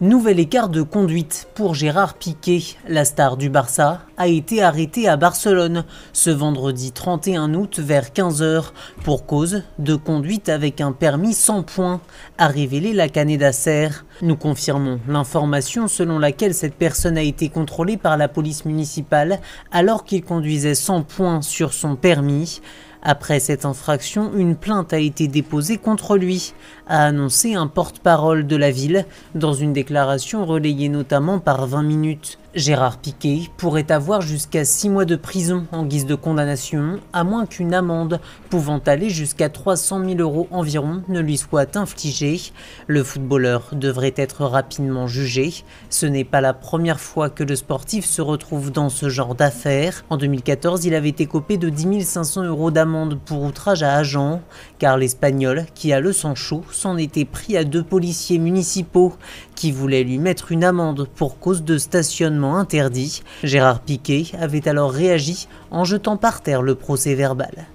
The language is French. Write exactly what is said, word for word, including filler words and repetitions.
Nouvel écart de conduite pour Gérard Piqué. La star du Barça a été arrêtée à Barcelone ce vendredi trente et un août vers quinze heures pour cause de conduite avec un permis sans points, a révélé la Cadena Ser. Nous confirmons l'information selon laquelle cette personne a été contrôlée par la police municipale alors qu'il conduisait sans points sur son permis. Après cette infraction, une plainte a été déposée contre lui, a annoncé un porte-parole de la ville dans une déclaration relayée notamment par vingt minutes. Gérard Piqué pourrait avoir jusqu'à six mois de prison en guise de condamnation, à moins qu'une amende pouvant aller jusqu'à trois cent mille euros environ ne lui soit infligée. Le footballeur devrait être rapidement jugé. Ce n'est pas la première fois que le sportif se retrouve dans ce genre d'affaires. En deux mille quatorze, il avait été écopé de dix mille cinq cents euros d'amende pour outrage à agent, car l'Espagnol, qui a le sang chaud, s'en était pris à deux policiers municipaux qui voulaient lui mettre une amende pour cause de stationnement interdit. Gérard Piqué avait alors réagi en jetant par terre le procès-verbal.